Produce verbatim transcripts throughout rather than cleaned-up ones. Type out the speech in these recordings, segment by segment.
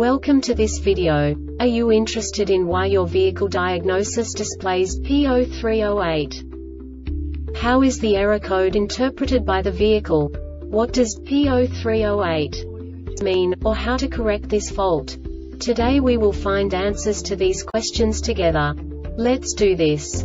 Welcome to this video. Are you interested in why your vehicle diagnosis displays P zero three zero eight? How is the error code interpreted by the vehicle? What does P zero three zero eight mean, or how to correct this fault? Today we will find answers to these questions together. Let's do this.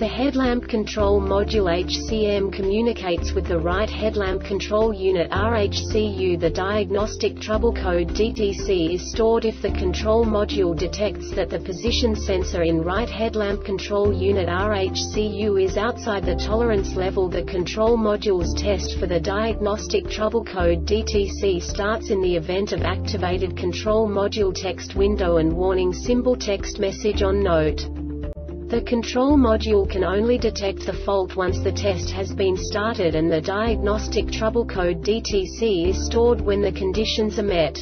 The headlamp control module H C M communicates with the right headlamp control unit R H C U. The diagnostic trouble code D T C is stored if the control module detects that the position sensor in right headlamp control unit R H C U is outside the tolerance level. The control module's test for the diagnostic trouble code D T C starts in the event of activated control module text window and warning symbol text message on note. The control module can only detect the fault once the test has been started, and the diagnostic trouble code D T C is stored when the conditions are met.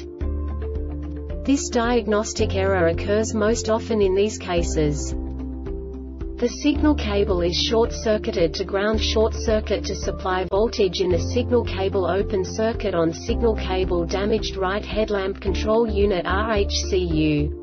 This diagnostic error occurs most often in these cases. The signal cable is short-circuited to ground. Short circuit to supply voltage in the signal cable. Open circuit on signal cable. Damaged right headlamp control unit R H C U.